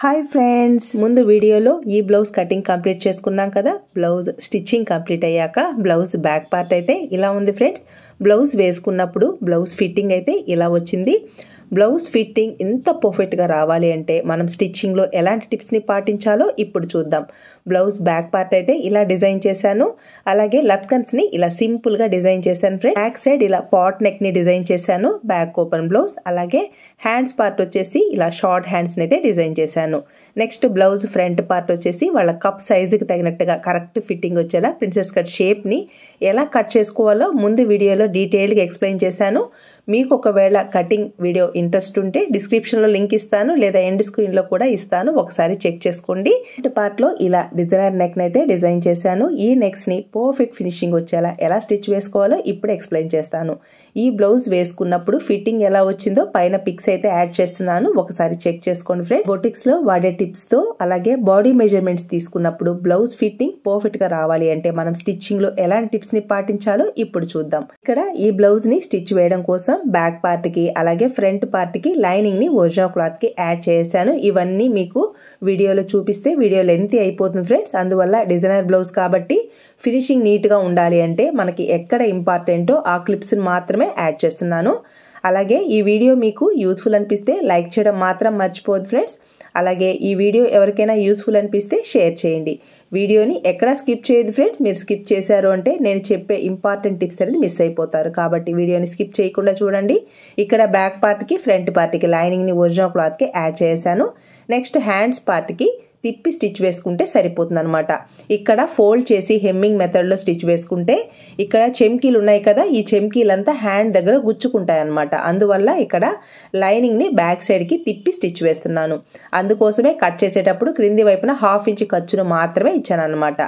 Hi friends, ముందు వీడియోలో ఈ బ్లౌజ్ కటింగ్ కంప్లీట్ చేసుకున్నాం కదా. బ్లౌజ్ స్టిచ్చింగ్ కంప్లీట్ అయ్యాక బ్లౌజ్ బ్యాక్ పార్ట్ అయితే ఇలా ఉంది ఫ్రెండ్స్. బ్లౌజ్ వేసుకున్నప్పుడు బ్లౌజ్ ఫిట్టింగ్ అయితే ఇలా వచ్చింది. బ్లౌజ్ ఫిట్టింగ్ ఇంత పర్ఫెక్ట్గా రావాలి అంటే మనం స్టిచ్చింగ్లో ఎలాంటి టిప్స్ని పాటించాలో ఇప్పుడు చూద్దాం. బ్లౌజ్ బ్యాక్ పార్ట్ అయితే ఇలా డిజైన్ చేశాను. అలాగే లత్కన్స్ని ఇలా సింపుల్గా డిజైన్ చేశాను ఫ్రెండ్స్. బ్యాక్ సైడ్ ఇలా పాట్ నెక్ని డిజైన్ చేశాను, బ్యాక్ ఓపెన్ బ్లౌజ్. అలాగే హ్యాండ్స్ పార్ట్ వచ్చేసి ఇలా షార్ట్ హ్యాండ్స్ని అయితే డిజైన్ చేశాను. నెక్స్ట్ బ్లౌజ్ ఫ్రంట్ పార్ట్ వచ్చేసి వాళ్ళ కప్ సైజుకి తగినట్టుగా కరెక్ట్ ఫిట్టింగ్ వచ్చేలా ప్రిన్సెస్ కట్ షేప్ని ఎలా కట్ చేసుకోవాలో ముందు వీడియోలో డీటెయిల్గా ఎక్స్ప్లెయిన్ చేశాను. మీకు ఒకవేళ కటింగ్ వీడియో ఇంట్రెస్ట్ ఉంటే డిస్క్రిప్షన్లో లింక్ ఇస్తాను, లేదా ఎండ్ స్క్రీన్లో కూడా ఇస్తాను, ఒకసారి చెక్ చేసుకోండి. ఫ్రంట్ పార్ట్లో ఇలా డిజైనర్ నెక్ అయితే డిజైన్ చేశాను. ఈ నెక్స్ ని పర్ఫెక్ట్ ఫినిషింగ్ వచ్చేలా ఎలా స్టిచ్ వేసుకోవాలో ఇప్పుడు ఎక్స్ప్లెయిన్ చేస్తాను. ఈ బ్లౌజ్ వేసుకున్నప్పుడు ఫిట్టింగ్ ఎలా వచ్చిందో పైన పిక్స్ అయితే యాడ్ చేస్తున్నాను, ఒకసారి చెక్ చేసుకోండి ఫ్రెండ్స్. బొటిక్స్ లో వాడే టిప్స్ తో అలాగే బాడీ మెజర్మెంట్స్ తీసుకున్నప్పుడు బ్లౌజ్ ఫిట్టింగ్ పర్ఫెక్ట్ గా రావాలి అంటే మనం స్టిచ్చింగ్ లో ఎలాంటి టిప్స్ ని పాటించాలో ఇప్పుడు చూద్దాం. ఇక్కడ ఈ బ్లౌజ్ ని స్టిచ్ వేయడం కోసం బ్యాక్ పార్ట్ కి అలాగే ఫ్రంట్ పార్ట్ కి లైనింగ్ ని ఒరిజినల్ క్లాత్ కి యాడ్ చేశాను. ఇవన్నీ మీకు వీడియోలో చూపిస్తే వీడియో లెంతీ అయిపోతుంది ఫ్రెండ్స్. అందువల్ల డిజైనర్ బ్లౌజ్ కాబట్టి ఫినిషింగ్ నీట్ గా ఉండాలి అంటే మనకి ఎక్కడ ఇంపార్టెంటో ఆ క్లిప్స్ మాత్రమే యాడ్ చేస్తున్నాను. అలాగే ఈ వీడియో మీకు యూస్ఫుల్ అనిపిస్తే లైక్ చేయడం మాత్రం మర్చిపోదు ఫ్రెండ్స్. అలాగే ఈ వీడియో ఎవరికైనా యూస్ఫుల్ అనిపిస్తే షేర్ చేయండి. వీడియోని ఎక్కడా స్కిప్ చేయదు ఫ్రెండ్స్. మీరు స్కిప్ చేశారు అంటే నేను చెప్పే ఇంపార్టెంట్ టిప్స్ అనేది మిస్ అయిపోతారు, కాబట్టి వీడియోని స్కిప్ చేయకుండా చూడండి. ఇక్కడ బ్యాక్ పార్ట్కి ఫ్రంట్ పార్ట్కి లైనింగ్ని ఒరిజినల్ క్లాత్కి యాడ్ చేశాను. నెక్స్ట్ హ్యాండ్స్ పార్ట్కి తిప్పి స్టిచ్ వేసుకుంటే సరిపోతుంది అనమాట. ఇక్కడ ఫోల్డ్ చేసి హెమ్మింగ్ మెథడ్లో స్టిచ్ వేసుకుంటే ఇక్కడ చెమ్కీలు ఉన్నాయి కదా, ఈ చెమ్కీలంతా హ్యాండ్ దగ్గర గుచ్చుకుంటాయి అనమాట. అందువల్ల ఇక్కడ లైనింగ్ని బ్యాక్ సైడ్కి తిప్పి స్టిచ్ వేస్తున్నాను. అందుకోసమే కట్ చేసేటప్పుడు క్రింది వైపున ½ ఇంచ్ ఖర్చును మాత్రమే ఇచ్చాను అనమాట.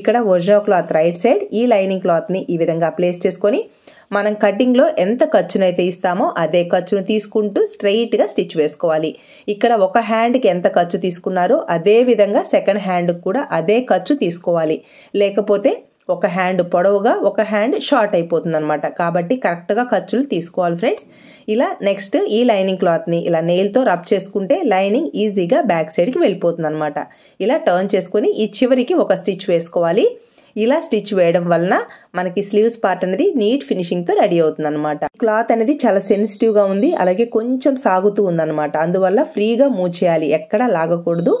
ఇక్కడ ఒరిజినల్ క్లాత్ రైట్ సైడ్, ఈ లైనింగ్ క్లాత్ని ఈ విధంగా ప్లేస్ చేసుకొని మనం కటింగ్లో ఎంత ఖర్చునైతే ఇస్తామో అదే ఖర్చును తీసుకుంటూ స్ట్రెయిట్గా స్టిచ్ వేసుకోవాలి. ఇక్కడ ఒక హ్యాండ్కి ఎంత ఖర్చు తీసుకున్నారో అదే విధంగా సెకండ్ హ్యాండ్కి కూడా అదే ఖర్చు తీసుకోవాలి. లేకపోతే ఒక హ్యాండ్ పొడవుగా ఒక హ్యాండ్ షార్ట్ అయిపోతుంది అనమాట. కాబట్టి కరెక్ట్గా ఖర్చులు తీసుకోవాలి ఫ్రెండ్స్. ఇలా నెక్స్ట్ ఈ లైనింగ్ క్లాత్ని ఇలా నెయిల్తో రబ్ చేసుకుంటే లైనింగ్ ఈజీగా బ్యాక్ సైడ్కి వెళ్ళిపోతుంది అనమాట. ఇలా టర్న్ చేసుకుని ఈ చివరికి ఒక స్టిచ్ వేసుకోవాలి. ఇలా స్టిచ్ వేయడం వలన మనకి స్లీవ్స్ పార్ట్ అనేది నీట్ ఫినిషింగ్తో రెడీ అవుతుంది అనమాట. క్లాత్ అనేది చాలా సెన్సిటివ్గా ఉంది, అలాగే కొంచెం సాగుతూ ఉందన్నమాట. అందువల్ల ఫ్రీగా మూవ్ చేయాలి, ఎక్కడా లాగకూడదు.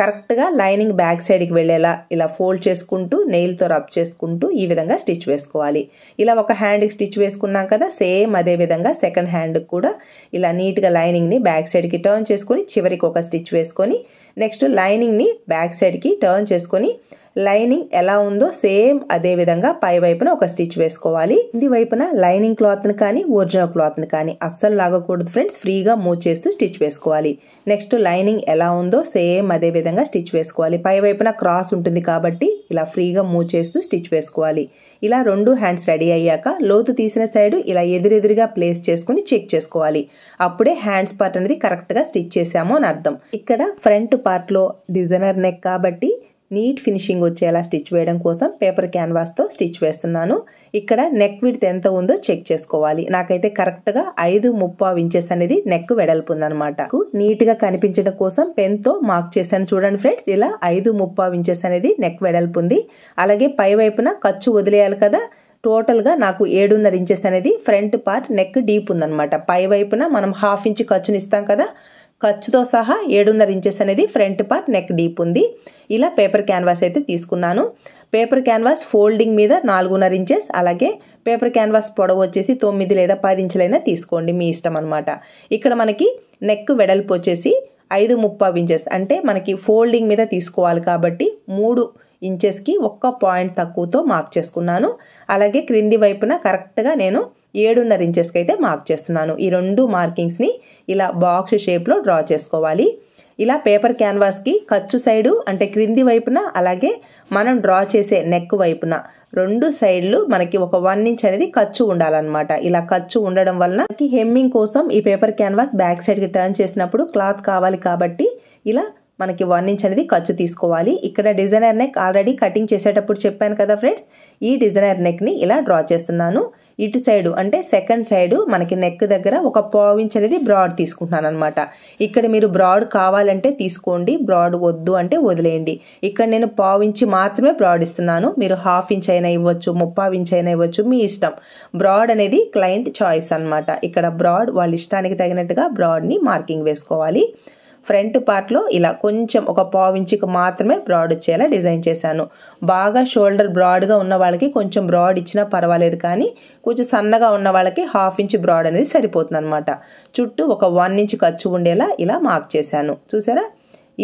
కరెక్ట్గా లైనింగ్ బ్యాక్ సైడ్కి వెళ్ళేలా ఇలా ఫోల్డ్ చేసుకుంటూ నెయిల్తో రబ్ చేసుకుంటూ ఈ విధంగా స్టిచ్ వేసుకోవాలి. ఇలా ఒక హ్యాండ్కి స్టిచ్ వేసుకున్నాం కదా, సేమ్ అదే విధంగా సెకండ్ హ్యాండ్కి కూడా ఇలా నీట్గా లైనింగ్ని బ్యాక్ సైడ్కి టర్న్ చేసుకొని చివరికి ఒక స్టిచ్ వేసుకొని నెక్స్ట్ లైనింగ్ని బ్యాక్ సైడ్కి టర్న్ చేసుకొని లైనింగ్ ఎలా ఉందో సేమ్ అదే విధంగా పై వైపున ఒక స్టిచ్ వేసుకోవాలి. ఇది వైపున లైనింగ్ క్లాత్ని కానీ ఒరిజినల్ క్లాత్ని కానీ అస్సలు లాగకూడదు ఫ్రెండ్స్. ఫ్రీగా మూవ్ చేస్తూ స్టిచ్ వేసుకోవాలి. నెక్స్ట్ లైనింగ్ ఎలా ఉందో సేమ్ అదే విధంగా స్టిచ్ వేసుకోవాలి. పై వైపున క్రాస్ ఉంటుంది కాబట్టి ఇలా ఫ్రీగా మూవ్ చేస్తూ స్టిచ్ వేసుకోవాలి. ఇలా రెండు హ్యాండ్స్ రెడీ అయ్యాక లోతు తీసిన సైడ్ ఇలా ఎదురెదురుగా ప్లేస్ చేసుకుని చెక్ చేసుకోవాలి. అప్పుడే హ్యాండ్స్ పార్ట్ అనేది కరెక్ట్గా స్టిచ్ చేసాము అని అర్థం. ఇక్కడ ఫ్రంట్ పార్ట్లో డిజైనర్ నెక్ కాబట్టి నీట్ ఫినిషింగ్ వచ్చేలా స్టిచ్ వేయడం కోసం పేపర్ క్యాన్వాస్తో స్టిచ్ వేస్తున్నాను. ఇక్కడ నెక్ విడ్త్ ఎంత ఉందో చెక్ చేసుకోవాలి. నాకైతే కరెక్ట్గా 5:30 ఇంచెస్ అనేది నెక్ వెడల్పు ఉందనమాట. నీట్గా కనిపించడం కోసం పెన్తో మార్క్ చేశాను చూడండి ఫ్రెండ్స్. ఇలా 5:30 ఇంచెస్ అనేది నెక్ వెడల్పు ఉంది. అలాగే పై వైపున ఖర్చు వదిలేయాలి కదా, టోటల్గా నాకు 7.5 ఇంచెస్ అనేది ఫ్రంట్ పార్ట్ నెక్ డీప్ ఉందనమాట. పై వైపున మనం ½ ఇంచ్ ఖర్చుని ఇస్తాం కదా, ఖర్చుతో సహా 7.5 ఇంచెస్ అనేది ఫ్రంట్ పార్ట్ నెక్ డీప్ ఉంది. ఇలా పేపర్ క్యాన్వాస్ అయితే తీసుకున్నాను. పేపర్ క్యాన్వాస్ ఫోల్డింగ్ మీద 4.5 ఇంచెస్, అలాగే పేపర్ క్యాన్వాస్ పొడవు వచ్చేసి 9 లేదా 10 ఇంచులైనా తీసుకోండి, మీ ఇష్టం అనమాట. ఇక్కడ మనకి నెక్ వెడల్పు వచ్చేసి 5:30 ఇంచెస్, అంటే మనకి ఫోల్డింగ్ మీద తీసుకోవాలి కాబట్టి 3 ఇంచెస్కి 1 పాయింట్ తక్కువతో మార్క్ చేసుకున్నాను. అలాగే క్రింది వైపున కరెక్ట్గా నేను 7.5 ఇంచెస్కి అయితే మార్క్ చేస్తున్నాను. ఈ రెండు మార్కింగ్స్ని ఇలా బాక్స్ షేప్లో డ్రా చేసుకోవాలి. ఇలా పేపర్ క్యాన్వాస్కి ఖర్చు సైడు అంటే క్రింది వైపున అలాగే మనం డ్రా చేసే నెక్ వైపున రెండు సైడ్లు మనకి ఒక 1 ఇంచ్ అనేది ఖర్చు ఉండాలన్నమాట. ఇలా ఖర్చు ఉండడం వలన మనకి హెమ్మింగ్ కోసం ఈ పేపర్ క్యాన్వాస్ బ్యాక్ సైడ్కి టర్న్ చేసినప్పుడు క్లాత్ కావాలి కాబట్టి ఇలా మనకి 1 ఇంచ్ అనేది ఖర్చు తీసుకోవాలి. ఇక్కడ డిజైనర్ నెక్ ఆల్రెడీ కటింగ్ చేసేటప్పుడు చెప్పాను కదా ఫ్రెండ్స్, ఈ డిజైనర్ నెక్ని ఇలా డ్రా చేస్తున్నాను. ఇటు సైడ్ అంటే సెకండ్ సైడ్ మనకి నెక్ దగ్గర ఒక పావించ్ అనేది బ్రాడ్ తీసుకుంటున్నాను అనమాట. ఇక్కడ మీరు బ్రాడ్ కావాలంటే తీసుకోండి, బ్రాడ్ వద్దు అంటే వదిలేయండి. ఇక్కడ నేను పావించి మాత్రమే బ్రాడ్ ఇస్తున్నాను, మీరు హాఫ్ ఇంచ్ అయినా ఇవ్వచ్చు, 1/2 ఇంచ్ అయినా ఇవ్వచ్చు, మీ ఇష్టం. బ్రాడ్ అనేది క్లయింట్ చాయిస్ అనమాట. ఇక్కడ బ్రాడ్ వాళ్ళ ఇష్టానికి తగినట్టుగా బ్రాడ్ని మార్కింగ్ వేసుకోవాలి. ఫ్రంట్ పార్ట్లో ఇలా కొంచెం 1/4 ఇంచుకి మాత్రమే బ్రాడ్ వచ్చేలా డిజైన్ చేశాను. బాగా షోల్డర్ బ్రాడ్గా ఉన్న వాళ్ళకి కొంచెం బ్రాడ్ ఇచ్చినా పర్వాలేదు, కానీ కొంచెం సన్నగా ఉన్న వాళ్ళకి 1/2 ఇంచ్ బ్రాడ్ అనేది సరిపోతుంది అనమాట. చుట్టూ 1 ఇంచ్ ఖర్చు ఉండేలా ఇలా మార్క్ చేశాను. చూసారా,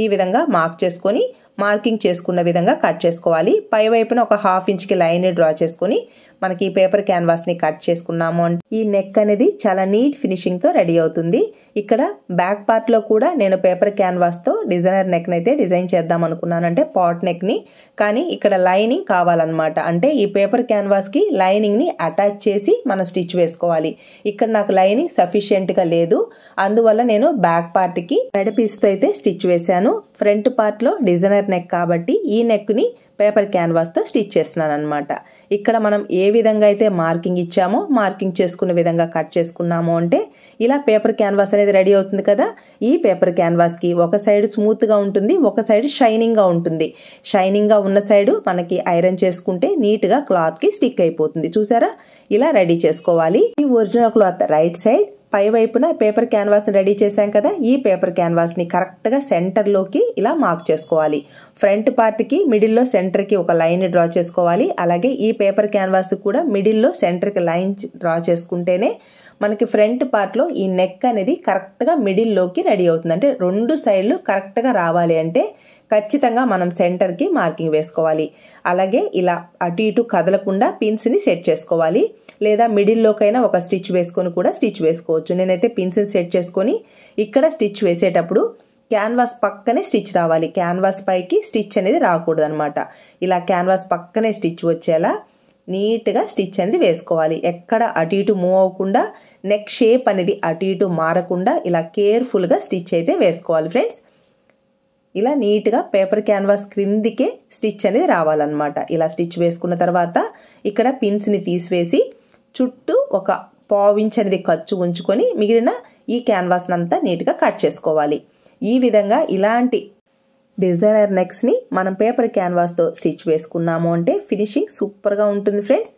ఈ విధంగా మార్క్ చేసుకొని మార్కింగ్ చేసుకున్న విధంగా కట్ చేసుకోవాలి. పై వైపున 1/2 ఇంచ్కి లైన్ డ్రా చేసుకుని మనకి ఈ పేపర్ క్యాన్వాస్ ని కట్ చేసుకున్నాము. ఈ నెక్ అనేది చాలా నీట్ ఫినిషింగ్ తో రెడీ అవుతుంది. ఇక్కడ బ్యాక్ పార్ట్ లో కూడా నేను పేపర్ క్యాన్వాస్ తో డిజైనర్ నెక్ అయితే డిజైన్ చేద్దాం అనుకున్నాను, అంటే పాట్ నెక్ ని. కానీ ఇక్కడ లైనింగ్ కావాలన్నమాట, అంటే ఈ పేపర్ క్యాన్వాస్ కి లైనింగ్ ని అటాచ్ చేసి మనం స్టిచ్ వేసుకోవాలి. ఇక్కడ నాకు లైనింగ్ సఫిషియెంట్ గా లేదు, అందువల్ల నేను బ్యాక్ పార్ట్ కి రెడ్ పీస్ తో అయితే స్టిచ్ వేశాను. ఫ్రంట్ పార్ట్ లో డిజైనర్ నెక్ కాబట్టి ఈ నెక్ ని పేపర్ క్యాన్వాస్ తో స్టిచ్ చేస్తున్నాను అనమాట. ఇక్కడ మనం ఏ విధంగా అయితే మార్కింగ్ ఇచ్చామో మార్కింగ్ చేసుకున్న విధంగా కట్ చేసుకున్నాము అంటే ఇలా పేపర్ క్యాన్వాస్ అనేది రెడీ అవుతుంది కదా. ఈ పేపర్ క్యాన్వాస్ కి ఒక సైడ్ స్మూత్ గా ఉంటుంది, ఒక సైడ్ షైనింగ్ గా ఉంటుంది. షైనింగ్ గా ఉన్న సైడ్ మనకి ఐరన్ చేసుకుంటే నీట్ గా క్లాత్ కి స్టిక్ అయిపోతుంది. చూసారా, ఇలా రెడీ చేసుకోవాలి. ఈ ఒరిజినల్ క్లాత్ రైట్ సైడ్ పై వైపున పేపర్ క్యాన్వాస్ ని రెడీ చేశాం కదా, ఈ పేపర్ క్యాన్వాస్ ని కరెక్ట్ గా సెంటర్ లోకి ఇలా మార్క్ చేసుకోవాలి. ఫ్రంట్ పార్ట్ కి మిడిల్లో సెంటర్ కి ఒక లైన్ డ్రా చేసుకోవాలి. అలాగే ఈ పేపర్ క్యాన్వాస్ కూడా మిడిల్లో సెంటర్ కి లైన్ డ్రా చేసుకుంటేనే మనకి ఫ్రంట్ పార్ట్ లో ఈ నెక్ అనేది కరెక్ట్ గా మిడిల్లోకి రెడీ అవుతుంది. అంటే రెండు సైడ్లు కరెక్ట్ గా రావాలి అంటే ఖచ్చితంగా మనం సెంటర్ కి మార్కింగ్ వేసుకోవాలి. అలాగే ఇలా అటు ఇటు కదలకుండా పిన్స్ ని సెట్ చేసుకోవాలి, లేదా మిడిల్లోకైనా ఒక స్టిచ్ వేసుకొని కూడా స్టిచ్ వేసుకోవచ్చు. నేనైతే పిన్స్ ని సెట్ చేసుకొని ఇక్కడ స్టిచ్ వేసేటప్పుడు క్యాన్వాస్ పక్కనే స్టిచ్ రావాలి, క్యాన్వాస్ పైకి స్టిచ్ అనేది రాకూడదు అనమాట. ఇలా క్యాన్వాస్ పక్కనే స్టిచ్ వచ్చేలా నీట్గా స్టిచ్ అనేది వేసుకోవాలి. ఎక్కడ అటు ఇటు మూవ్ అవ్వకుండా, నెక్ షేప్ అనేది అటు ఇటు మారకుండా ఇలా కేర్ఫుల్గా స్టిచ్ అయితే వేసుకోవాలి ఫ్రెండ్స్. ఇలా నీట్గా పేపర్ క్యాన్వాస్ క్రిందికే స్టిచ్ అనేది రావాలన్నమాట. ఇలా స్టిచ్ వేసుకున్న తర్వాత ఇక్కడ పిన్స్ని తీసివేసి చుట్టూ 1/4 ఇంచ్ అనేది ఖర్చు ఉంచుకొని మిగిలిన ఈ క్యాన్వాస్ని అంతా నీట్గా కట్ చేసుకోవాలి. ఈ విధంగా ఇలాంటి డిజైనర్ నెక్స్ ని మనం పేపర్ క్యాన్వాస్ తో స్టిచ్ వేసుకున్నాము అంటే ఫినిషింగ్ సూపర్ గా ఉంటుంది ఫ్రెండ్స్.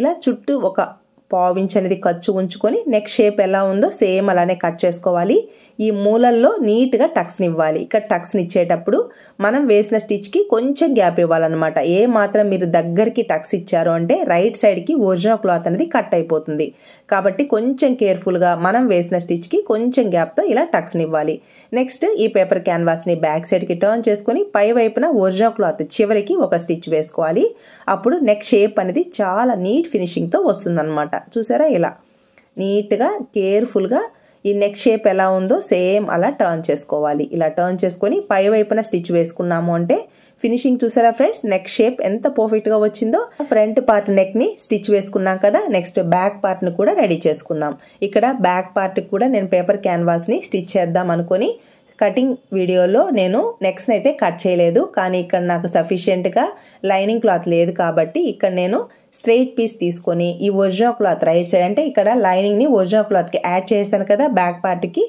ఇలా చుట్టూ 1/4 ఇంచ్ అనేది ఖర్చు ఉంచుకొని నెక్ షేప్ ఎలా ఉందో సేమ్ అలానే కట్ చేసుకోవాలి. ఈ మూలల్లో నీట్ గా టక్స్ ఇవ్వాలి. ఇక్కడ టక్స్ ఇచ్చేటప్పుడు మనం వేసిన స్టిచ్ కి కొంచెం గ్యాప్ ఇవ్వాలన్నమాట. ఏ మాత్రం మీరు దగ్గరికి టక్స్ ఇచ్చారు అంటే రైట్ సైడ్ కి ఒరిజినల్ క్లాత్ అనేది కట్ అయిపోతుంది. కాబట్టి కొంచెం కేర్ఫుల్ గా మనం వేసిన స్టిచ్ కి కొంచెం గ్యాప్ తో ఇలా టక్స్ ఇవ్వాలి. నెక్స్ట్ ఈ పేపర్ క్యాన్వాస్ ని బ్యాక్ సైడ్ కి టర్న్ చేసుకుని పై వైపున ఒరిజినల్ క్లాత్ చివరికి ఒక స్టిచ్ వేసుకోవాలి. అప్పుడు నెక్ షేప్ అనేది చాలా నీట్ ఫినిషింగ్ తో వస్తుందన్నమాట. చూసారా, ఇలా నీట్ గా కేర్ఫుల్ గా ఈ నెక్ షేప్ ఎలా ఉందో సేమ్ అలా టర్న్ చేసుకోవాలి. ఇలా టర్న్ చేసుకొని పై వైపున స్టిచ్ వేసుకున్నాము అంటే ఫినిషింగ్ చూసారా ఫ్రెండ్స్, నెక్ షేప్ ఎంత పర్ఫెక్ట్ గా వచ్చిందో. ఫ్రంట్ పార్ట్ నెక్ ని స్టిచ్ వేసుకున్నాం కదా, నెక్స్ట్ బ్యాక్ పార్ట్ ని కూడా రెడీ చేసుకుందాం. ఇక్కడ బ్యాక్ పార్ట్ కూడా నేను పేపర్ క్యాన్వాస్ ని స్టిచ్ చేద్దాం అనుకుని కటింగ్ వీడియోలో నేను నెక్స్ అయితే కట్ చేయలేదు, కానీ ఇక్కడ నాకు సఫిషియెంట్ గా లైనింగ్ క్లాత్ లేదు కాబట్టి ఇక్కడ నేను స్ట్రైట్ పీస్ తీసుకొని ఈ ఒరిజినల్ క్లాత్ రైట్ సైడ్, అంటే ఇక్కడ లైనింగ్ ని ఒరిజినల్ క్లాత్ కి యాడ్ చేశాను కదా బ్యాక్ పార్ట్ కి,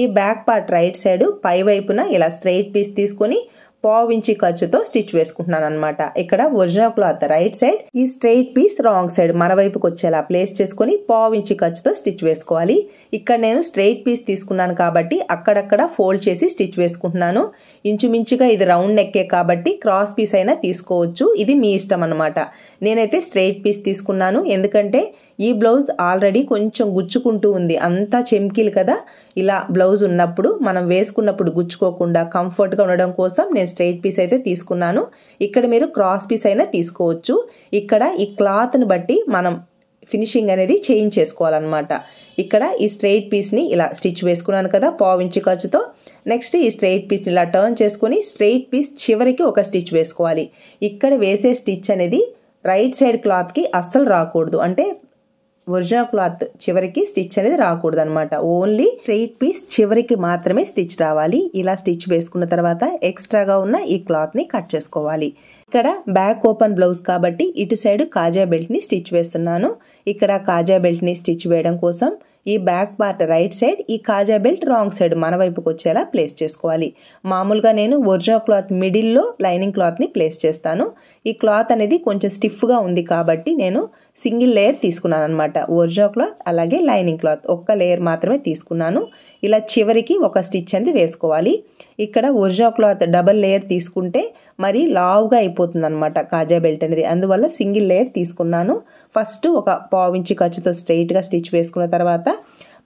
ఈ బ్యాక్ పార్ట్ రైట్ సైడ్ పై వైపున ఇలా స్ట్రైట్ పీస్ తీసుకొని 1/4 ఇంచ్ ఖర్చుతో స్టిచ్ వేసుకుంటున్నాను అనమాట. ఇక్కడ ఒరిజినల్ క్లాత్ రైట్ సైడ్, ఈ స్ట్రైట్ పీస్ రాంగ్ సైడ్ మన వైపుకి వచ్చేలా ప్లేస్ చేసుకుని 1/4 ఇంచ్ ఖర్చుతో స్టిచ్ వేసుకోవాలి. ఇక్కడ నేను స్ట్రైట్ పీస్ తీసుకున్నాను కాబట్టి అక్కడక్కడ ఫోల్డ్ చేసి స్టిచ్ వేసుకుంటున్నాను. ఇంచుమించుగా ఇది రౌండ్ నెక్కే కాబట్టి క్రాస్ పీస్ అయినా తీసుకోవచ్చు, ఇది మీ ఇష్టం అనమాట. నేనైతే స్ట్రైట్ పీస్ తీసుకున్నాను, ఎందుకంటే ఈ బ్లౌజ్ ఆల్రెడీ కొంచెం గుచ్చుకుంటూ ఉంది, అంతా చెమ్కీలు కదా. ఇలా బ్లౌజ్ ఉన్నప్పుడు మనం వేసుకున్నప్పుడు గుచ్చుకోకుండా కంఫర్ట్గా ఉండడం కోసం నేను స్ట్రైట్ పీస్ అయితే తీసుకున్నాను. ఇక్కడ మీరు క్రాస్ పీస్ అయినా తీసుకోవచ్చు. ఇక్కడ ఈ క్లాత్ని బట్టి మనం ఫినిషింగ్ అనేది చేంజ్ చేసుకోవాలన్నమాట. ఇక్కడ ఈ స్ట్రైట్ పీస్ని ఇలా స్టిచ్ వేసుకున్నాను కదా 1/4 ఇంచ్ ఖర్చుతో. నెక్స్ట్ ఈ స్ట్రైట్ పీస్ని ఇలా టర్న్ చేసుకుని స్ట్రైట్ పీస్ చివరికి ఒక స్టిచ్ వేసుకోవాలి. ఇక్కడ వేసే స్టిచ్ అనేది రైట్ సైడ్ క్లాత్కి అస్సలు రాకూడదు, అంటే ఒరిజినల్ క్లాత్ చివరికి స్టిచ్ అనేది రాకూడదు అనమాట. ఓన్లీ స్ట్రైట్ పీస్ చివరికి మాత్రమే స్టిచ్ రావాలి. ఇలా స్టిచ్ వేసుకున్న తర్వాత ఎక్స్ట్రాగా ఉన్న ఈ క్లాత్ ని కట్ చేసుకోవాలి. ఇక్కడ బ్యాక్ ఓపెన్ బ్లౌజ్ కాబట్టి ఇటు సైడ్ కాజా బెల్ట్ ని స్టిచ్ వేస్తున్నాను. ఇక్కడ కాజా బెల్ట్ ని స్టిచ్ వేయడం కోసం ఈ బ్యాక్ పార్ట్ రైట్ సైడ్, ఈ కాజా బెల్ట్ రాంగ్ సైడ్ మన వైపుకి వచ్చేలా ప్లేస్ చేసుకోవాలి. మామూలుగా నేను ఒరిజినల్ క్లాత్ మిడిల్లో లైనింగ్ క్లాత్ ని ప్లేస్ చేస్తాను. ఈ క్లాత్ అనేది కొంచెం స్టిఫ్ గా ఉంది కాబట్టి నేను సింగిల్ లేయర్ తీసుకున్నాను అనమాట. ఒరిజినల్ క్లాత్ అలాగే లైనింగ్ క్లాత్ ఒక్క లేయర్ మాత్రమే తీసుకున్నాను. ఇలా చివరికి ఒక స్టిచ్ అనేది వేసుకోవాలి. ఇక్కడ ఒరిజినల్ క్లాత్ డబల్ లేయర్ తీసుకుంటే మరి లావుగా అయిపోతుంది అనమాట కాజా బెల్ట్ అనేది, అందువల్ల సింగిల్ లేయర్ తీసుకున్నాను. ఫస్ట్ ఒక పావించి ఖర్చుతో స్ట్రైట్గా స్టిచ్ వేసుకున్న తర్వాత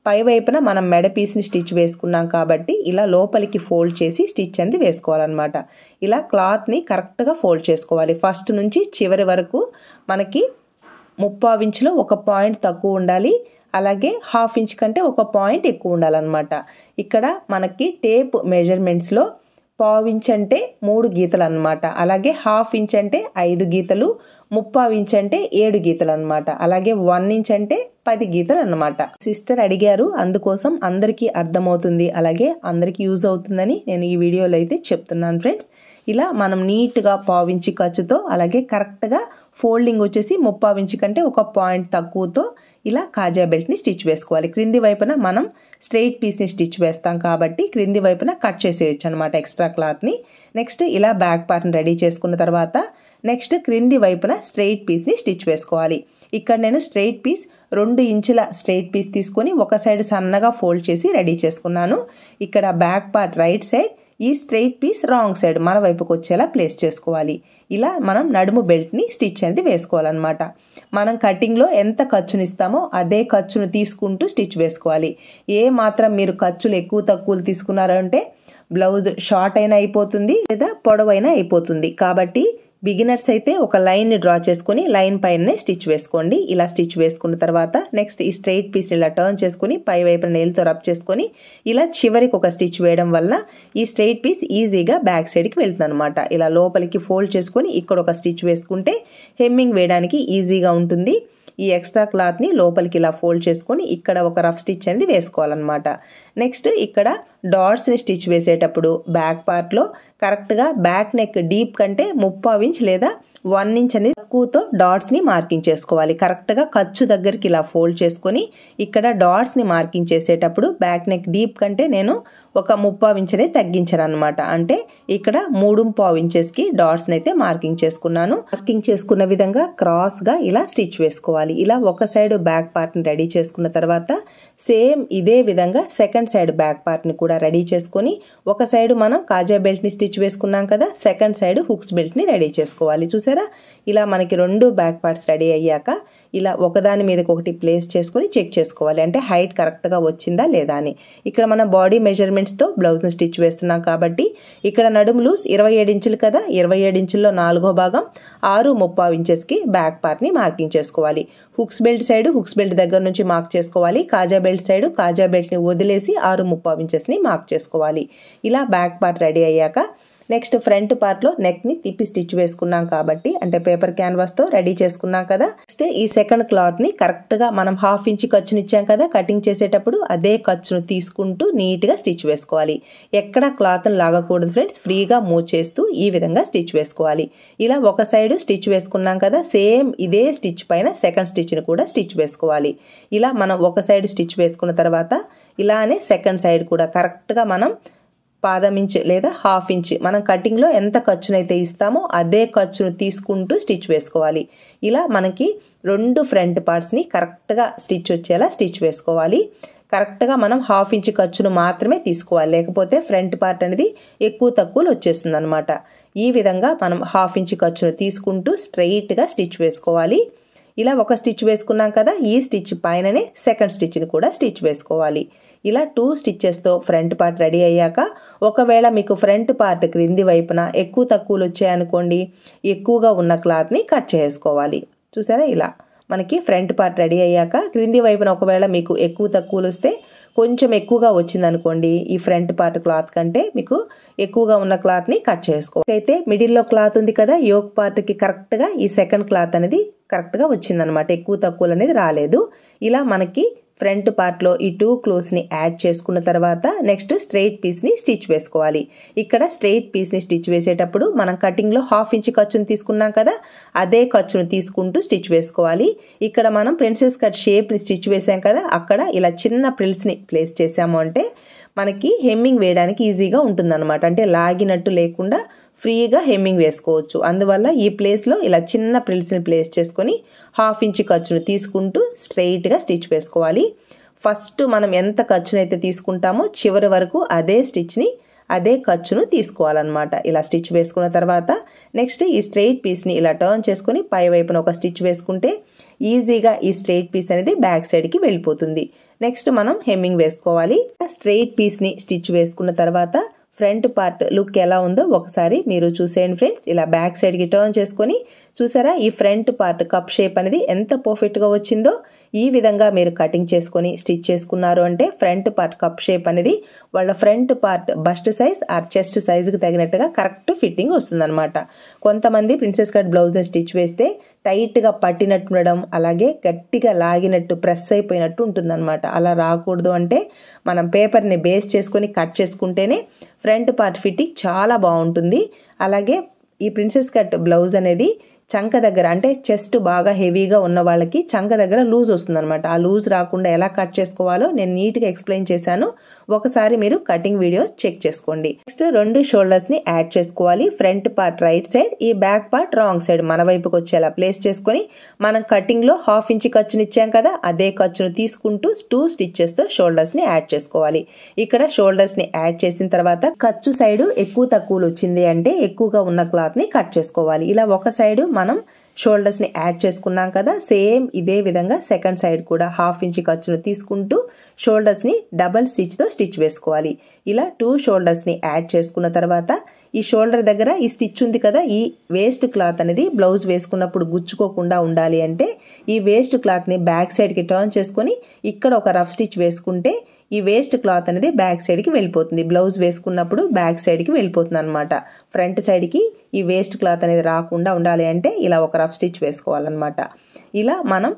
పై వైపున మనం మెడ పీస్ని స్టిచ్ వేసుకున్నాం కాబట్టి ఇలా లోపలికి ఫోల్డ్ చేసి స్టిచ్ అనేది వేసుకోవాలన్నమాట. ఇలా క్లాత్ని కరెక్ట్గా ఫోల్డ్ చేసుకోవాలి. ఫస్ట్ నుంచి చివరి వరకు మనకి 0.25 ఇంచులో 1 పాయింట్ తక్కువ ఉండాలి, అలాగే 1/2 ఇంచ్ కంటే 1 పాయింట్ ఎక్కువ ఉండాలన్నమాట. ఇక్కడ మనకి టేప్ మెజర్మెంట్స్లో 1/4 ఇంచ్ అంటే 3 గీతలు అనమాట, అలాగే 1/2 ఇంచ్ అంటే 5 గీతలు, 3/4 ఇంచ్ అంటే 7 గీతలు అనమాట, అలాగే 1 ఇంచ్ అంటే 10 గీతలు అనమాట. సిస్టర్ అడిగారు, అందుకోసం అందరికీ అర్థమవుతుంది అలాగే అందరికీ యూజ్ అవుతుందని నేను ఈ వీడియోలో అయితే చెప్తున్నాను ఫ్రెండ్స్. ఇలా మనం నీట్గా 1/4 ఇంచ్ ఖర్చుతో అలాగే కరెక్ట్గా ఫోల్డింగ్ వచ్చేసి 0.25 ఇంచ్ కంటే 1 పాయింట్ తక్కువతో ఇలా కాజా బెల్ట్ని స్టిచ్ వేసుకోవాలి. క్రింది వైపున మనం స్ట్రెయిట్ పీస్ని స్టిచ్ వేస్తాం కాబట్టి క్రింది వైపున కట్ చేసేయచ్చు అనమాట ఎక్స్ట్రా క్లాత్ని. నెక్స్ట్ ఇలా బ్యాక్ పార్ట్ని రెడీ చేసుకున్న తర్వాత నెక్స్ట్ క్రింది వైపున స్ట్రెయిట్ పీస్ని స్టిచ్ వేసుకోవాలి. ఇక్కడ నేను స్ట్రెయిట్ పీస్ 2 ఇంచుల స్ట్రెయిట్ పీస్ తీసుకొని ఒక సైడ్ సన్నగా ఫోల్డ్ చేసి రెడీ చేసుకున్నాను. ఇక్కడ బ్యాక్ పార్ట్ రైట్ సైడ్, ఈ స్ట్రెయిట్ పీస్ రాంగ్ సైడ్ మన వైపుకి వచ్చేలా ప్లేస్ చేసుకోవాలి. ఇలా మనం నడుము బెల్ట్ని స్టిచ్ అనేది వేసుకోవాలన్నమాట. మనం కటింగ్లో ఎంత ఖర్చును ఇస్తామో అదే ఖర్చును తీసుకుంటూ స్టిచ్ వేసుకోవాలి. ఏ మాత్రం మీరు ఖర్చులు ఎక్కువ తక్కువలు తీసుకున్నారంటే బ్లౌజ్ షార్ట్ అయినా అయిపోతుంది లేదా పొడవైనా అయిపోతుంది. కాబట్టి బిగినర్స్ అయితే ఒక లైన్ని డ్రా చేసుకుని లైన్ పైనే స్టిచ్ వేసుకోండి. ఇలా స్టిచ్ వేసుకున్న తర్వాత నెక్స్ట్ ఈ స్ట్రెయిట్ పీస్ని ఇలా టర్న్ చేసుకుని పై వైపున నెయిల్తో రబ్ చేసుకుని ఇలా చివరికి ఒక స్టిచ్ వేయడం వల్ల ఈ స్ట్రెయిట్ పీస్ ఈజీగా బ్యాక్ సైడ్కి వెళ్తుంది అనమాట. ఇలా లోపలికి ఫోల్డ్ చేసుకుని ఇక్కడ ఒక స్టిచ్ వేసుకుంటే హెమ్మింగ్ వేయడానికి ఈజీగా ఉంటుంది. ఈ ఎక్స్ట్రా క్లాత్ని లోపలికి ఇలా ఫోల్డ్ చేసుకొని ఇక్కడ ఒక రఫ్ స్టిచ్ అనేది వేసుకోవాలన్నమాట. నెక్స్ట్ ఇక్కడ డాట్స్ని స్టిచ్ వేసేటప్పుడు బ్యాక్ పార్ట్లో కరెక్ట్గా బ్యాక్ నెక్ డీప్ కంటే 0.25 ఇంచ్ లేదా 1 ఇంచ్ అనేది తక్కువతో డాట్స్ని మార్కింగ్ చేసుకోవాలి. కరెక్ట్గా ఖర్చు దగ్గరికి ఇలా ఫోల్డ్ చేసుకొని ఇక్కడ డాట్స్ని మార్కింగ్ చేసేటప్పుడు బ్యాక్ నెక్ డీప్ కంటే నేను ఒక 0.25 ఇంచ్ అనేది తగ్గించాను అనమాట. అంటే ఇక్కడ 3.25 ఇంచెస్కి డాట్స్ని అయితే మార్కింగ్ చేసుకున్నాను. మార్కింగ్ చేసుకున్న విధంగా క్రాస్గా ఇలా స్టిచ్ వేసుకోవాలి. ఇలా ఒక సైడ్ బ్యాక్ పార్ట్ని రెడీ చేసుకున్న తర్వాత సేమ్ ఇదే విధంగా సెకండ్ సైడ్ బ్యాక్ పార్ట్ని కూడా రెడీ చేసుకొని ఒక సైడ్ మనం కాజా బెల్ట్ని స్టిచ్ వేసుకున్నాం కదా, సెకండ్ సైడ్ హుక్స్ బెల్ట్ని రెడీ చేసుకోవాలి. చూసారా, ఇలా మనకి 2 బ్యాక్ పార్ట్స్ రెడీ అయ్యాక ఇలా ఒకదాని మీదకి ఒకటి ప్లేస్ చేసుకుని చెక్ చేసుకోవాలి, అంటే హైట్ కరెక్ట్గా వచ్చిందా లేదా అని. ఇక్కడ మన బాడీ మెజర్మెంట్స్తో బ్లౌజ్ని స్టిచ్ వేస్తున్నాం కాబట్టి ఇక్కడ నడుము లూస్ 27 ఇంచులు కదా, 27 ఇంచుల్లో 4వ భాగం 6.25 ఇంచెస్కి బ్యాక్ పార్ట్ని మార్కింగ్ చేసుకోవాలి. Hooks belt side hooks belt దగ్గర నుంచి మార్క్ చేసుకోవాలి. కాజా బెల్ట్ సైడ్ కాజా బెల్ట్ని వదిలేసి 6.25 ఇంచెస్ని మార్క్ చేసుకోవాలి. ఇలా బ్యాక్ పార్ట్ రెడీ అయ్యాక నెక్స్ట్ ఫ్రంట్ పార్ట్లో నెక్ని తిప్పి స్టిచ్ వేసుకున్నాం కాబట్టి, అంటే పేపర్ క్యాన్వాస్తో రెడీ చేసుకున్నాం కదా. నెక్స్ట్ ఈ సెకండ్ క్లాత్ని కరెక్ట్గా మనం 1/2 ఇంచ్ ఖర్చును ఇచ్చాం కదా, కటింగ్ చేసేటప్పుడు అదే ఖర్చును తీసుకుంటూ నీట్గా స్టిచ్ వేసుకోవాలి. ఎక్కడ క్లాత్ను లాగకూడదు ఫ్రెండ్స్, ఫ్రీగా మూవ్ చేస్తూ ఈ విధంగా స్టిచ్ వేసుకోవాలి. ఇలా ఒక సైడ్ స్టిచ్ వేసుకున్నాం కదా, సేమ్ ఇదే స్టిచ్ పైన సెకండ్ స్టిచ్ని కూడా స్టిచ్ వేసుకోవాలి. ఇలా మనం ఒక సైడ్ స్టిచ్ వేసుకున్న తర్వాత ఇలానే సెకండ్ సైడ్ కూడా కరెక్ట్గా మనం 1/4 ఇంచ్ లేదా 1/2 ఇంచ్ మనం కటింగ్లో ఎంత ఖర్చునైతే ఇస్తామో అదే ఖర్చును తీసుకుంటూ స్టిచ్ వేసుకోవాలి. ఇలా మనకి 2 ఫ్రంట్ పార్ట్స్ని కరెక్ట్గా స్టిచ్ వచ్చేలా స్టిచ్ వేసుకోవాలి. కరెక్ట్గా మనం 1/2 ఇంచ్ ఖర్చును మాత్రమే తీసుకోవాలి, లేకపోతే ఫ్రంట్ పార్ట్ అనేది ఎక్కువ తక్కువలు వచ్చేస్తుంది అనమాట. ఈ విధంగా మనం 1/2 ఇంచ్ ఖర్చును తీసుకుంటూ స్ట్రైట్గా స్టిచ్ వేసుకోవాలి. ఇలా ఒక స్టిచ్ వేసుకున్నాం కదా, ఈ స్టిచ్ పైననే సెకండ్ స్టిచ్ని కూడా స్టిచ్ వేసుకోవాలి. ఇలా 2 స్టిచ్చెస్తో ఫ్రంట్ పార్ట్ రెడీ అయ్యాక ఒకవేళ మీకు ఫ్రంట్ పార్ట్ క్రింది వైపున ఎక్కువ తక్కువలు వచ్చాయనుకోండి, ఎక్కువగా ఉన్న క్లాత్ని కట్ చేసుకోవాలి. చూసారా, ఇలా మనకి ఫ్రంట్ పార్ట్ రెడీ అయ్యాక క్రింది వైపున ఒకవేళ మీకు ఎక్కువ తక్కువలు వస్తే, కొంచెం ఎక్కువగా వచ్చిందనుకోండి ఈ ఫ్రంట్ పార్ట్ క్లాత్ కంటే, మీకు ఎక్కువగా ఉన్న క్లాత్ని కట్ చేసుకోవాలి. అయితే మిడిల్లో క్లాత్ ఉంది కదా, యోక్ పార్ట్కి కరెక్ట్గా ఈ సెకండ్ క్లాత్ అనేది కరెక్ట్గా వచ్చిందనమాట, ఎక్కువ తక్కువలు అనేది రాలేదు. ఇలా మనకి ఫ్రంట్ పార్ట్లో ఈ 2 క్లోజ్ని యాడ్ చేసుకున్న తర్వాత నెక్స్ట్ స్ట్రెయిట్ పీస్ని స్టిచ్ వేసుకోవాలి. ఇక్కడ స్ట్రెయిట్ పీస్ని స్టిచ్ వేసేటప్పుడు మనం కటింగ్లో ½ ఇంచ్ ఖర్చును తీసుకున్నాం కదా, అదే ఖర్చును తీసుకుంటూ స్టిచ్ వేసుకోవాలి. ఇక్కడ మనం ప్రిన్సెస్ కట్ షేప్ని స్టిచ్ వేసాం కదా, అక్కడ ఇలా చిన్న ప్రిల్స్ని ప్లేస్ చేసాము అంటే మనకి హెమ్మింగ్ వేయడానికి ఈజీగా ఉంటుందన్నమాట. అంటే లాగినట్టు లేకుండా ఫ్రీగా హెమ్మింగ్ వేసుకోవచ్చు. అందువల్ల ఈ ప్లేస్లో ఇలా చిన్న ప్రిల్స్ని ప్లేస్ చేసుకొని ½ ఇంచ్ ఖర్చును తీసుకుంటూ స్ట్రెయిట్గా స్టిచ్ వేసుకోవాలి. ఫస్ట్ మనం ఎంత ఖర్చునైతే తీసుకుంటామో చివరి వరకు అదే స్టిచ్ని అదే ఖర్చును తీసుకోవాలన్నమాట. ఇలా స్టిచ్ వేసుకున్న తర్వాత నెక్స్ట్ ఈ స్ట్రెయిట్ పీస్ని ఇలా టర్న్ చేసుకుని పై వైపున ఒక స్టిచ్ వేసుకుంటే ఈజీగా ఈ స్ట్రెయిట్ పీస్ అనేది బ్యాక్ సైడ్కి వెళ్ళిపోతుంది. నెక్స్ట్ మనం హెమ్మింగ్ వేసుకోవాలి. స్ట్రెయిట్ పీస్ని స్టిచ్ వేసుకున్న తర్వాత ఫ్రంట్ పార్ట్ లుక్ ఎలా ఉందో ఒకసారి మీరు చూసేయండి ఫ్రెండ్స్. ఇలా బ్యాక్ సైడ్కి టర్న్ చేసుకొని చూసారా, ఈ ఫ్రంట్ పార్ట్ కప్ షేప్ అనేది ఎంత పర్ఫెక్ట్గా వచ్చిందో. ఈ విధంగా మీరు కటింగ్ చేసుకొని స్టిచ్ చేసుకున్నారు అంటే ఫ్రంట్ పార్ట్ కప్ షేప్ అనేది వాళ్ళ front part bust size or chest సైజుకి తగినట్టుగా కరెక్ట్ ఫిట్టింగ్ వస్తుందన్నమాట. కొంతమంది ప్రిన్సెస్ కట్ బ్లౌజ్ని స్టిచ్ వేస్తే టైట్గా పట్టినట్టు ఉండడం, అలాగే గట్టిగా లాగినట్టు ప్రెస్ అయిపోయినట్టు ఉంటుందన్నమాట. అలా రాకూడదు అంటే మనం పేపర్ని బేస్ చేసుకొని కట్ చేసుకుంటేనే ఫ్రంట్ పార్ట్ ఫిట్టింగ్ చాలా బాగుంటుంది. అలాగే ఈ ప్రిన్సెస్ కట్ బ్లౌజ్ అనేది చంక దగ్గర, అంటే చెస్ట్ బాగా హెవీగా ఉన్న వాళ్ళకి చంక దగ్గర లూజ్ వస్తుందన్నమాట. ఆ లూజ్ రాకుండా ఎలా కట్ చేసుకోవాలో నేను నీట్గా ఎక్స్ప్లెయిన్ చేశాను, ఒకసారి మీరు కటింగ్ వీడియో చెక్ చేసుకోండి. నెక్స్ట్ 2 షోల్డర్స్ని యాడ్ చేసుకోవాలి. ఫ్రంట్ పార్ట్ రైట్ సైడ్, ఈ బ్యాక్ పార్ట్ రాంగ్ సైడ్ మన వైపుకి వచ్చేలా ప్లేస్ చేసుకొని మనం కటింగ్లో ½ ఇంచ్ ఖర్చును ఇచ్చాం కదా, అదే ఖర్చును తీసుకుంటూ 2 స్టిచ్చెస్తో షోల్డర్స్ని యాడ్ చేసుకోవాలి. ఇక్కడ షోల్డర్స్ని యాడ్ చేసిన తర్వాత ఖర్చు సైడ్ ఎక్కువ తక్కువలు వచ్చింది అంటే ఎక్కువగా ఉన్న క్లాత్ని కట్ చేసుకోవాలి. ఇలా ఒక సైడ్ మనం షోల్డర్స్ని యాడ్ చేసుకున్నాం కదా, సేమ్ ఇదే విధంగా సెకండ్ సైడ్ కూడా ½ ఇంచ్ ఖర్చును తీసుకుంటూ షోల్డర్స్ని డబల్ స్టిచ్తో స్టిచ్ వేసుకోవాలి. ఇలా 2 షోల్డర్స్ని యాడ్ చేసుకున్న తర్వాత ఈ షోల్డర్ దగ్గర ఈ స్టిచ్ ఉంది కదా, ఈ వేస్ట్ క్లాత్ అనేది బ్లౌజ్ వేసుకున్నప్పుడు గుచ్చుకోకుండా ఉండాలి అంటే ఈ వేస్ట్ క్లాత్ని బ్యాక్ సైడ్కి టర్న్ చేసుకొని ఇక్కడ ఒక రఫ్ స్టిచ్ వేసుకుంటే ఈ వేస్ట్ క్లాత్ అనేది బ్యాక్ సైడ్కి వెళ్ళిపోతుంది. బ్లౌజ్ వేసుకున్నప్పుడు బ్యాక్ సైడ్కి వెళ్ళిపోతుంది అనమాట. ఫ్రంట్ సైడ్కి ఈ వేస్ట్ క్లాత్ అనేది రాకుండా ఉండాలి అంటే ఇలా ఒక రఫ్ స్టిచ్ వేసుకోవాలన్నమాట. ఇలా మనం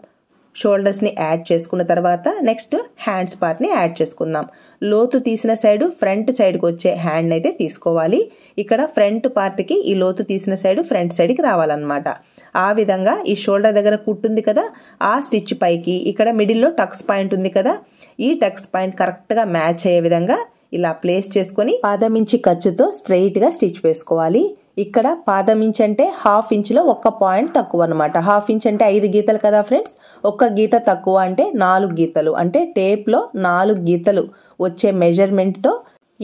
షోల్డర్స్ని యాడ్ చేసుకున్న తర్వాత నెక్స్ట్ హ్యాండ్స్ పార్ట్ని యాడ్ చేసుకుందాం. లోతు తీసిన సైడ్ ఫ్రంట్ సైడ్కి వచ్చే హ్యాండ్ని అయితే తీసుకోవాలి. ఇక్కడ ఫ్రంట్ పార్ట్కి ఈ లోతు తీసిన సైడ్ ఫ్రంట్ సైడ్కి రావాలన్నమాట. ఆ విధంగా ఈ షోల్డర్ దగ్గర కుట్టుంది కదా, ఆ స్టిచ్ పైకి ఇక్కడ మిడిల్లో టక్స్ పాయింట్ ఉంది కదా, ఈ టక్స్ పాయింట్ కరెక్ట్గా మ్యాచ్ అయ్యే విధంగా ఇలా ప్లేస్ చేసుకుని పాదమించి ఖర్చుతో స్ట్రెయిట్గా స్టిచ్ వేసుకోవాలి. ఇక్కడ పాదమించి అంటే ½ ఇంచ్లో ఒక్క పాయింట్ తక్కువ అనమాట. ½ ఇంచ్ అంటే 5 గీతలు కదా ఫ్రెండ్స్, ఒక్క గీత తక్కువ అంటే 4 గీతలు. అంటే టేప్లో 4 గీతలు వచ్చే మెజర్మెంట్తో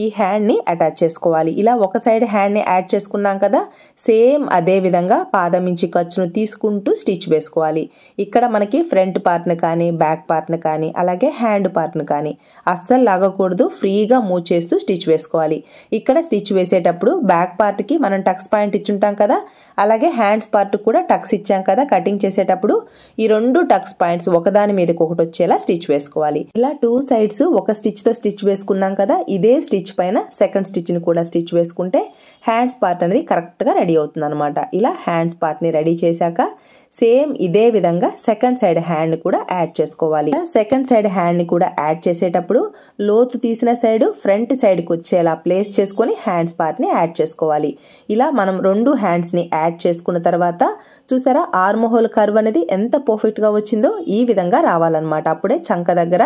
ఈ హ్యాండ్ని అటాచ్ చేసుకోవాలి. ఇలా ఒక సైడ్ హ్యాండ్ని యాడ్ చేసుకున్నాం కదా, సేమ్ అదే విధంగా పాదం ఇంచి ఖర్చును తీసుకుంటూ స్టిచ్ వేసుకోవాలి. ఇక్కడ మనకి ఫ్రంట్ పార్ట్ని కానీ బ్యాక్ పార్ట్ని కానీ అలాగే హ్యాండ్ పార్ట్ని కానీ అస్సలు లాగకూడదు, ఫ్రీగా మూవ్ చేస్తూ స్టిచ్ వేసుకోవాలి. ఇక్కడ స్టిచ్ వేసేటప్పుడు బ్యాక్ పార్ట్కి మనం టక్స్ పాయింట్ ఇచ్చుంటాం కదా, అలాగే హ్యాండ్స్ పార్ట్ కూడా టక్స్ ఇచ్చాం కదా కటింగ్ చేసేటప్పుడు, ఈ 2 టక్స్ పాయింట్స్ ఒకదాని మీదకి ఒకటి వచ్చేలా స్టిచ్ వేసుకోవాలి. ఇలా 2 సైడ్స్ ఒక స్టిచ్తో స్టిచ్ వేసుకున్నాం కదా, ఇదే స్టిచ్ పైన సెకండ్ స్టిచ్ని కూడా స్టిచ్ వేసుకుంటే హ్యాండ్స్ పార్ట్ అనేది కరెక్ట్గా రెడీ అవుతుంది అనమాట. ఇలా హ్యాండ్స్ పార్ట్ని రెడీ చేశాక సేమ్ ఇదే విధంగా సెకండ్ సైడ్ హ్యాండ్ని కూడా యాడ్ చేసుకోవాలి. సెకండ్ సైడ్ హ్యాండ్ని కూడా యాడ్ చేసేటప్పుడు లోతు తీసిన సైడ్ ఫ్రంట్ సైడ్కి వచ్చేలా ప్లేస్ చేసుకొని హ్యాండ్స్ పార్ట్ని యాడ్ చేసుకోవాలి. ఇలా మనం 2 హ్యాండ్స్ని యాడ్ చేసుకున్న తర్వాత చూసారా, ఆర్మ్ హోల్ కర్వ్ అనేది ఎంత పర్ఫెక్ట్గా వచ్చిందో. ఈ విధంగా రావాలన్నమాట, అప్పుడే చంక దగ్గర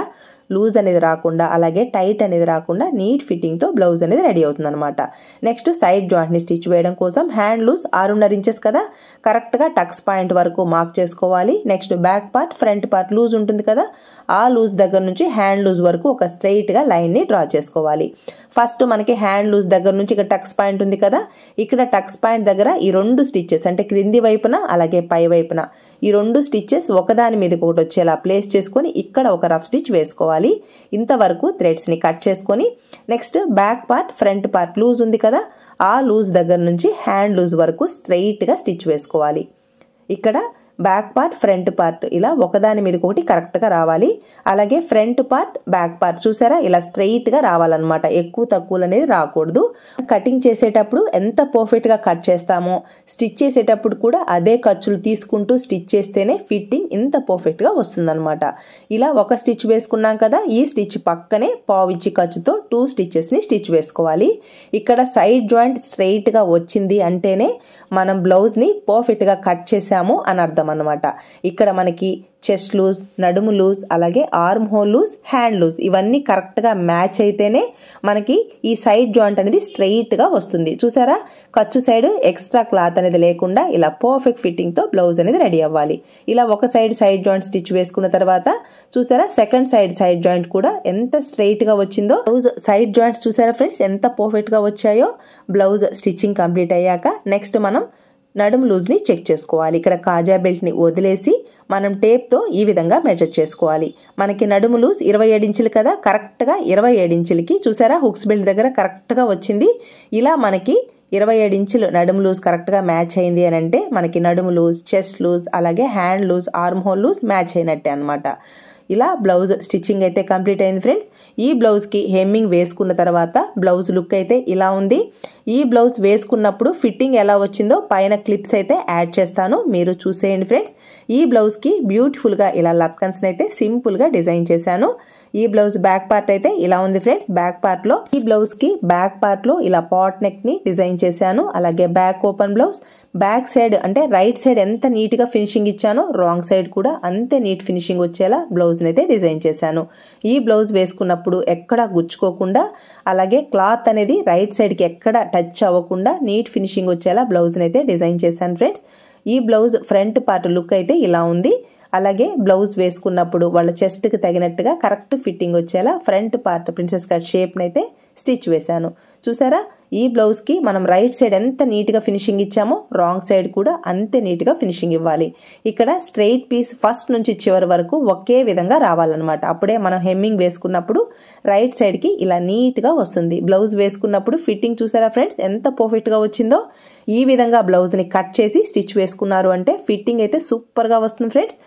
లూజ్ అనేది రాకుండా అలాగే టైట్ అనేది రాకుండా నీట్ ఫిట్టింగ్తో బ్లౌజ్ అనేది రెడీ అవుతుంది అనమాట. నెక్స్ట్ సైడ్ జాయింట్ని స్టిచ్ వేయడం కోసం హ్యాండ్ లూజ్ 6½ ఇంచెస్ కదా, కరెక్ట్గా టక్స్ పాయింట్ వరకు మార్క్ చేసుకోవాలి. Next back part front part loose ఉంటుంది కదా, ఆ లూజ్ దగ్గర నుంచి హ్యాండ్ లూజ్ వరకు ఒక స్ట్రైట్గా లైన్ని డ్రా చేసుకోవాలి. ఫస్ట్ మనకి హ్యాండ్ లూజ్ దగ్గర నుంచి ఇక్కడ టక్స్ పాయింట్ ఉంది కదా, ఇక్కడ టక్స్ పాయింట్ దగ్గర ఈ 2 స్టిచ్చెస్ అంటే క్రింది వైపున అలాగే పై వైపున ఈ 2 స్టిచ్చెస్ ఒకదాని మీదకి ఒకటి వచ్చేలా ప్లేస్ చేసుకొని ఇక్కడ ఒక రఫ్ స్టిచ్ వేసుకోవాలి. ఇంతవరకు థ్రెడ్స్ని కట్ చేసుకొని next back part front part loose ఉంది కదా, ఆ లూజ్ దగ్గర నుంచి హ్యాండ్ లూజ్ వరకు స్ట్రైట్గా స్టిచ్ వేసుకోవాలి. ఇక్కడ బ్యాక్ పార్ట్ ఫ్రంట్ పార్ట్ ఇలా ఒకదాని మీదకి ఒకటి కరెక్ట్గా రావాలి. అలాగే ఫ్రంట్ పార్ట్ బ్యాక్ పార్ట్ చూసారా ఇలా స్ట్రెయిట్గా రావాలన్నమాట, ఎక్కువ తక్కువలు అనేది రాకూడదు. కటింగ్ చేసేటప్పుడు ఎంత పర్ఫెక్ట్గా కట్ చేస్తామో స్టిచ్ చేసేటప్పుడు కూడా అదే ఖర్చులు తీసుకుంటూ స్టిచ్ చేస్తేనే ఫిట్టింగ్ ఇంత పర్ఫెక్ట్గా వస్తుందన్నమాట. ఇలా ఒక స్టిచ్ వేసుకున్నాం కదా, ఈ స్టిచ్ పక్కనే పావించి ఖర్చుతో 2 స్టిచ్చెస్ని స్టిచ్ వేసుకోవాలి. ఇక్కడ సైడ్ జాయింట్ స్ట్రెయిట్గా వచ్చింది అంటేనే మనం బ్లౌజ్ని పర్ఫెక్ట్గా కట్ చేసాము అని అర్థం అన్నమాట. ఇక్కడ మనకి చెస్ట్ లూజ్, నడుము లూజ్, అలాగే arm hole loose, hand loose ఇవన్నీ కరెక్ట్గా మ్యాచ్ అయితేనే మనకి ఈ సైడ్ జాయింట్ అనేది స్ట్రెయిట్గా వస్తుంది. చూసారా ఖర్చు సైడ్ ఎక్స్ట్రా క్లాత్ అనేది లేకుండా ఇలా పర్ఫెక్ట్ ఫిట్టింగ్తో బ్లౌజ్ అనేది రెడీ అవ్వాలి. ఇలా ఒక సైడ్ సైడ్ జాయింట్ స్టిచ్ వేసుకున్న తర్వాత చూసారా సెకండ్ సైడ్ సైడ్ జాయింట్ కూడా ఎంత స్ట్రెయిట్గా వచ్చిందో. బ్లౌజ్ సైడ్ జాయింట్స్ చూసారా ఫ్రెండ్స్ ఎంత పర్ఫెక్ట్గా వచ్చాయో. బ్లౌజ్ స్టిచ్చింగ్ కంప్లీట్ అయ్యాక నెక్స్ట్ మనం నడుము లూజ్ని చెక్ చేసుకోవాలి. ఇక్కడ కాజా బెల్ట్ని వదిలేసి మనం టేప్తో ఈ విధంగా మెజర్ చేసుకోవాలి. మనకి నడుము లూజ్ 27 ఇంచులు కదా, కరెక్ట్గా 27 ఇంచులకి చూసారా హుక్స్ బెల్ట్ దగ్గర కరెక్ట్గా వచ్చింది. ఇలా మనకి 27 ఇంచులు నడుము లూజ్ కరెక్ట్గా మ్యాచ్ అయింది అని అంటే మనకి నడుము లూజ్, చెస్ట్ లూజ్, అలాగే hand loose, arm hole loose match అయినట్టే అనమాట. ఇలా బ్లౌజ్ స్టిచ్చింగ్ అయితే కంప్లీట్ అయింది ఫ్రెండ్స్. ఈ బ్లౌజ్కి హెమ్మింగ్ వేసుకున్న తర్వాత బ్లౌజ్ లుక్ అయితే ఇలా ఉంది. ఈ బ్లౌజ్ వేసుకున్నప్పుడు ఫిట్టింగ్ ఎలా వచ్చిందో పైన క్లిప్స్ అయితే యాడ్ చేస్తాను, మీరు చూసేయండి ఫ్రెండ్స్. ఈ బ్లౌజ్కి బ్యూటిఫుల్గా ఇలా లత్కన్స్ని అయితే సింపుల్గా డిజైన్ చేశాను. ఈ బ్లౌజ్ బ్యాక్ పార్ట్ అయితే ఇలా ఉంది ఫ్రెండ్స్. బ్యాక్ పార్ట్లో ఇలా పాట్ నెక్ని డిజైన్ చేశాను. అలాగే back open blouse back side అంటే రైట్ సైడ్ ఎంత నీట్గా ఫినిషింగ్ ఇచ్చానో రాంగ్ సైడ్ కూడా అంతే నీట్ ఫినిషింగ్ వచ్చేలా బ్లౌజ్ని అయితే డిజైన్ చేశాను. ఈ బ్లౌజ్ వేసుకున్నప్పుడు ఎక్కడా గుచ్చుకోకుండా అలాగే క్లాత్ అనేది రైట్ సైడ్కి ఎక్కడా టచ్ అవ్వకుండా నీట్ ఫినిషింగ్ వచ్చేలా బ్లౌజ్ని అయితే డిజైన్ చేశాను ఫ్రెండ్స్. ఈ బ్లౌజ్ ఫ్రంట్ పార్ట్ లుక్ అయితే ఇలా ఉంది. అలాగే బ్లౌజ్ వేసుకున్నప్పుడు వాళ్ళ చెస్ట్కి తగినట్టుగా కరెక్ట్ ఫిట్టింగ్ వచ్చేలా ఫ్రంట్ పార్ట్ ప్రిన్సెస్ కట్ షేప్ని అయితే స్టిచ్ వేశాను. చూసారా ఈ బ్లౌజ్కి మనం రైట్ సైడ్ ఎంత నీట్గా ఫినిషింగ్ ఇచ్చామో రాంగ్ సైడ్ కూడా అంతే నీట్గా ఫినిషింగ్ ఇవ్వాలి. ఇక్కడ స్ట్రెయిట్ పీస్ ఫస్ట్ నుంచి చివరి వరకు ఒకే విధంగా రావాలన్నమాట. అప్పుడే మనం హెమ్మింగ్ వేసుకున్నప్పుడు రైట్ సైడ్కి ఇలా నీట్గా వస్తుంది. బ్లౌజ్ వేసుకున్నప్పుడు ఫిట్టింగ్ చూసారా ఫ్రెండ్స్ ఎంత పర్ఫెక్ట్గా వచ్చిందో. ఈ విధంగా బ్లౌజ్ని కట్ చేసి స్టిచ్ వేసుకున్నారు అంటే ఫిట్టింగ్ అయితే సూపర్గా వస్తుంది ఫ్రెండ్స్.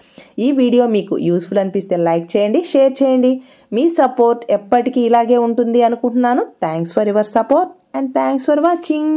ఈ వీడియో మీకు యూస్ఫుల్ అనిపిస్తే లైక్ చేయండి, షేర్ చేయండి. మీ సపోర్ట్ ఎప్పటికీ ఇలాగే ఉంటుంది అనుకుంటున్నాను. Thanks for your support and thanks for watching.